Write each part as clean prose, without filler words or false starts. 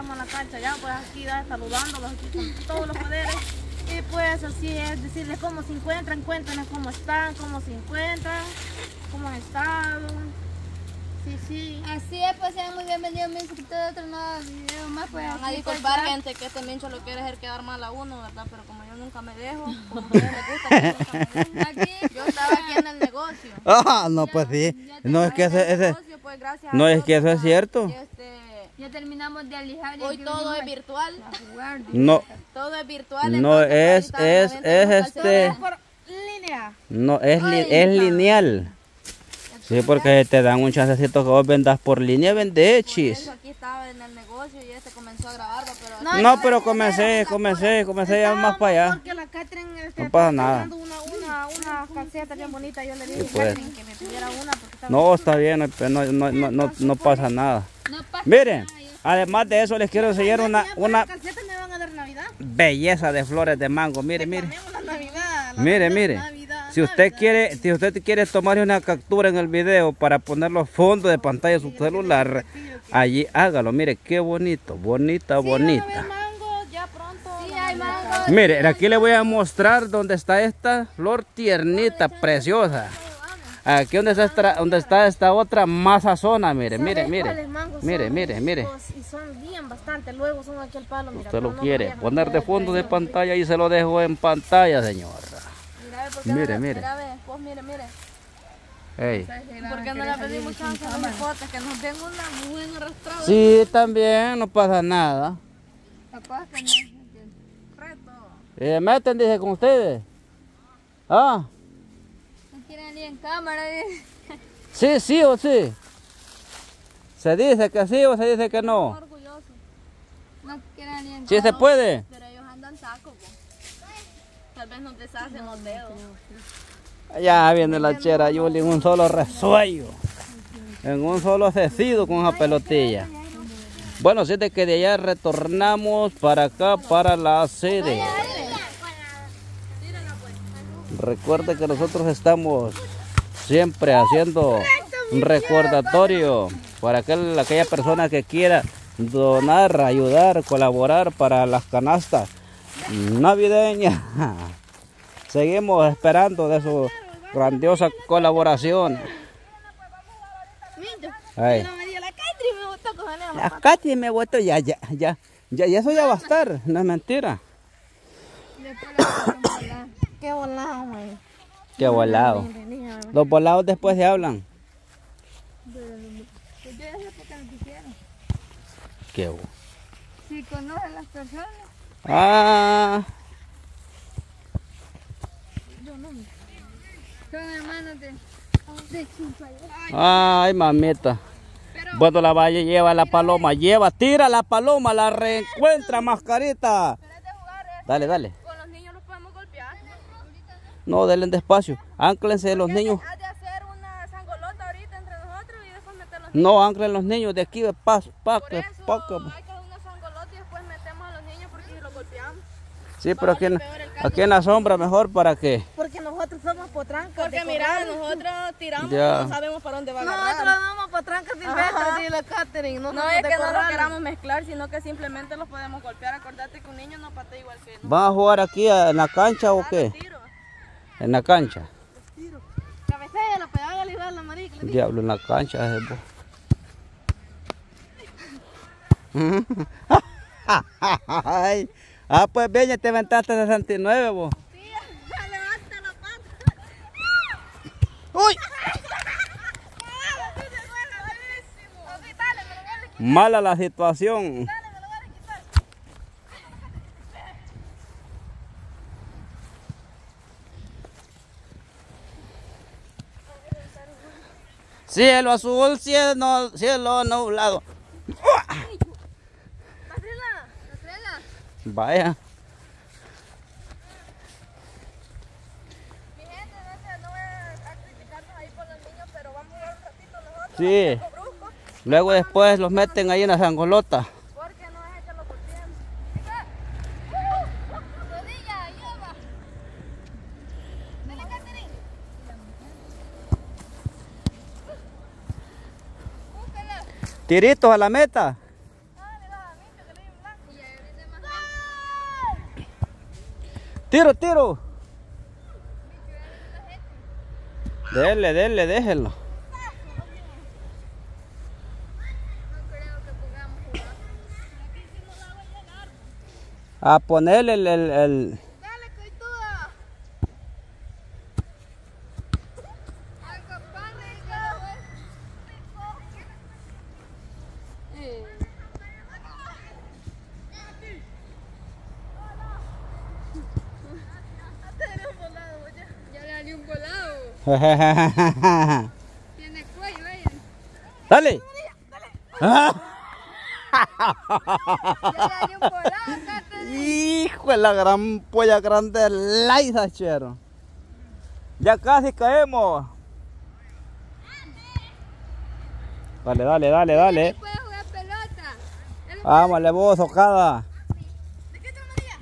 entramos a la cancha ya, pues aquí ya saludándolos aquí con todos los poderes. Y pues así es, decirles cómo se encuentran, cuéntenos cómo están, cómo se encuentran, cómo han estado. Sí, sí. Así es, pues sean muy bienvenidos mis suscriptores a otro nuevo video más. Pues van a disculpar, gente, que este Mincho lo quiere hacer quedar mal a uno, ¿verdad? Pero como yo nunca me dejo, como a ustedes les gusta, yo estaba aquí en el negocio. Ah, no, pues sí. No es que eso es. No es que eso es cierto. Ya terminamos de alijar. Hoy todo es virtual. No. Todo es virtual. No es, este. No es lineal. Sí, porque te dan un chancecito que vos vendas por línea, vende chis. Aquí estaba en el negocio y este comenzó a grabar, pero... No, pero comencé ya más para allá. Porque la Catherine no pasa nada. Una calceta bien bonita, yo le dije a Catherine que me pidiera una. No, está bien, no pasa nada. Miren, además de eso les quiero enseñar una belleza de flores de mango. Miren, miren. Miren, miren. Si usted quiere tomar una captura en el video para ponerlo fondo de pantalla de su celular, allí hágalo. Mire, qué bonito, bonita. Mire, aquí le voy a mostrar dónde está esta flor tiernita, preciosa. Aquí donde está esta otra mazazona, mire, mire. Y son bien bastante, luego son aquí el palo. Usted lo quiere poner de fondo de pantalla y se lo dejo en pantalla, señora. Mire, mire. Mire. Ey. ¿Por qué no le pedimos chance a las fotos? Que nos den una buena arrastrada. Sí, también, no pasa nada. Capaz que no reto. ¿Meten, dice, con ustedes? ¿Ah? No quieren ir en cámara, dice. Sí, sí o sí. ¿Se dice que sí o se dice que no? Están orgullosos. No quieren ir en cámara. Sí se puede. Pero ellos andan saco, pues. Tal vez nos deshacen los dedos. Ya viene la chera Yuli en un solo resuello. En un solo cecido con esa pelotilla. Bueno, si de que de allá retornamos para acá, para la sede. Recuerde que nosotros estamos siempre haciendo un recordatorio para aquella persona que quiera donar, ayudar, colaborar para las canastas navideña. Seguimos esperando de su grandiosa colaboración. Ahí. La Catherine me votó, ya eso ya va a estar, no es mentira. Qué volado, güey. Qué volado. Los volados después se hablan. Qué bueno. Si conocen las personas. Ah. Son hermanos de Chimpayá. Ay, mamita. Bueno, la Valle lleva la paloma. Lleva, tira la paloma, la reencuentra, mascarita. Dale, dale. Con los niños los podemos golpear. No, denle despacio. Ánclense los niños. Has de hacer una sangolota ahorita entre nosotros y después meter los niños. No, anclen los niños de aquí, de paso, sí, pero aquí en la sombra mejor, ¿para qué? Porque nosotros somos potrancas. Porque mira, nosotros tiramos ya. Y no sabemos para dónde va a agarrar. Nosotros damos potrancas silvestres y la Catherine. No es que no los queramos mezclar, sino que simplemente los podemos golpear. Acordate que un niño no patea igual que no. ¿Van a jugar aquí en la cancha o qué? En la cancha. Cabecea, la pegada, le iba a la marica. Diablo, en la cancha. Ay. Ah, pues bien, ya te aventaste 69, vos. Sí, levanta la pata. ¡Uy! Mala la situación. Dale, me lo voy a quitar. Cielo azul, cielo nublado. Vaya. Mi gente, no voy a criticarnos ahí por los niños, pero vamos a jugar un ratito nosotros. Sí. Luego después los meten ahí en la sangolota. Porque no es que lo golpeen. Rodilla, ayuda. Dale, Catherine. Búscala. Tiritos a la meta. Tiro. Dele, déjelo. A ponerle el... Dale, coituda. Ya le di un volado. Tiene cuello, ella. Dale. Ya le di un volado. Hijo de la gran polla grande Laiza, chero. Ya casi caemos. Dale. Vámonos vos, socada. ¿De qué tomaría?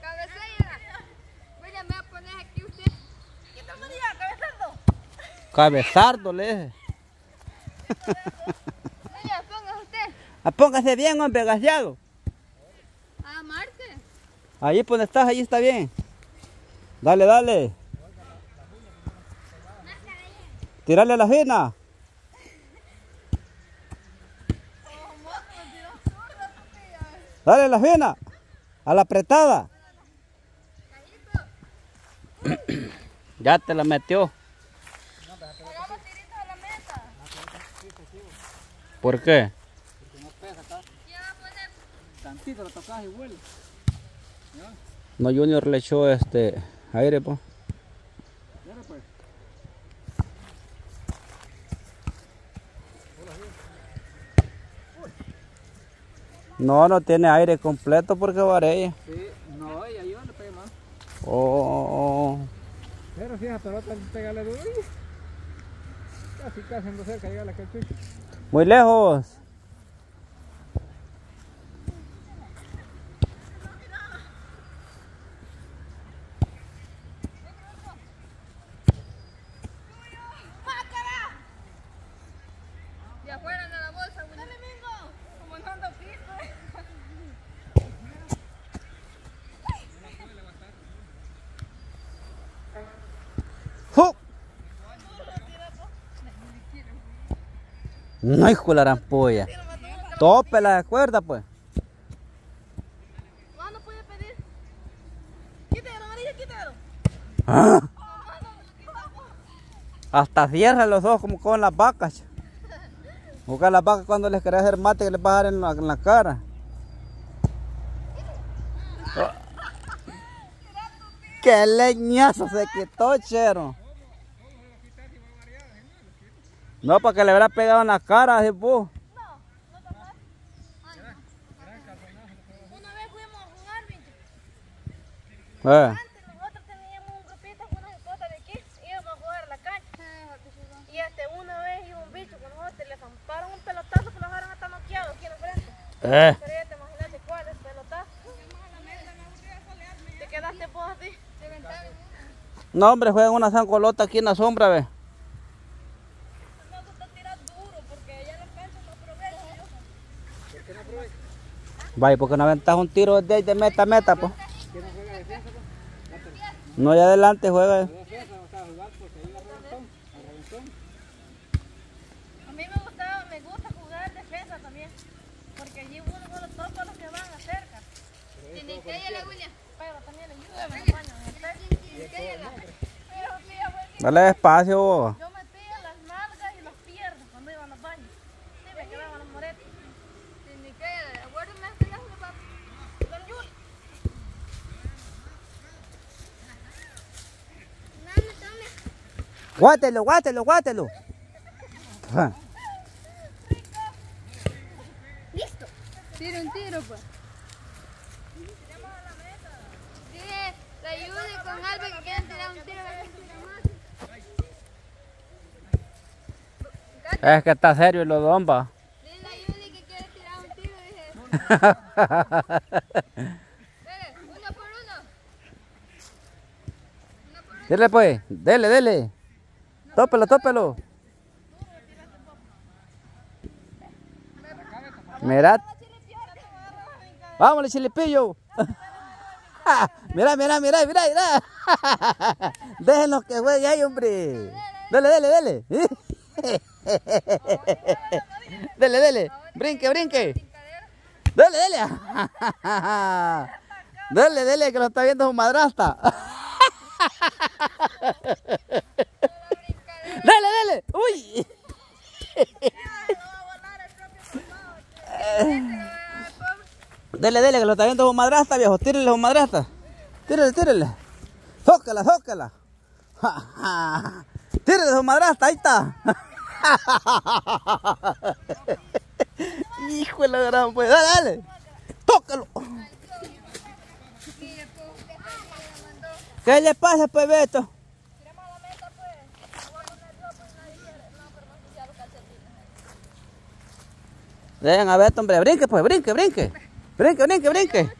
Cabecea. Vaya, me va a poner aquí usted. ¿Qué tomaría? Cabezardo. Cabezardo, le dije. Póngase bien, hombre, gaseado. A Marte. Ahí donde estás, ahí está bien. Dale. Tirale a la fina. Dale a la fina. A la apretada. Ya te la metió. ¿Por qué? Tantito lo tocas y vuelve. No, Junior le echó aire, pues. No tiene aire completo porque varella. Sí, no, ella yo le pegué más. Oh. Pero si esa pelota pégale duro. Casi no cerca llega la cachucha. Muy lejos. No, hijo de la rampolla. Tope la cuerda, pues. ¿Cuándo puede pedir? Quítalo, amarillo, quítalo. Ah. Hasta cierra los ojos como con las vacas. Busca las vacas cuando les querés hacer mate que les vas a dar en la cara. Ah. ¡Qué leñazo se quitó, chero! No, para que le habrá pegado en la cara, ¿sí, po? No capaz. Una vez fuimos a jugar, Mincho. Antes nosotros teníamos un grupito con unas esposas de aquí, íbamos a jugar a la cancha. Y una vez iba un bicho con nosotros, le zamparon un pelotazo que lo dejaron hasta noqueado aquí en el frente. Pero ya te imaginaste cuál es el pelotazo. Te quedaste vos así, de ventana. No, hombre, juegan una zancolota aquí en la sombra, ve. Vaya, porque no aventas un tiro de meta a meta, pues. No, ya adelante juega. A mí me gusta jugar defensa también. Porque allí uno solo topa los que van acerca. Tiene que ir a la William. Pero también ayuda, me acompaña. Tiene que ir a la. Dale despacio, vos. Guátelo. Listo. Tira un tiro, pues. Tiramos a la meta. Dile, la ayude con algo que quieran tirar un tiro. Es que está serio lo domba. Dile, la ayude que quiere tirar un tiro, dije. Uno por uno. Dile, pues. Dele. Tópelo. Mirad. Vámonos, Chilepillo. Mirá, mirá, mirá, mirá, mirá. Déjenlos que juegue ahí, hombre. Dale, dale, dale. Dale, dale. Brinque, brinque. Dale, dale. Dale, dale, que lo está viendo su madrasta. Dale, dale. Uy. Dele, dele, que lo está viendo su madrasta, viejo. Tírele su madrasta. Tírele, tírele. Zócala, zócala. Tírele su madrasta, ahí está. Hijo de la gran, pues. Dale, dale. Tócalo. ¿Qué le pasa, pues, Beto? Dejen a Beto, hombre. Brinque, pues, brinque, brinque. Brinque, brinque, brinque.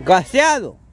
Gaseado.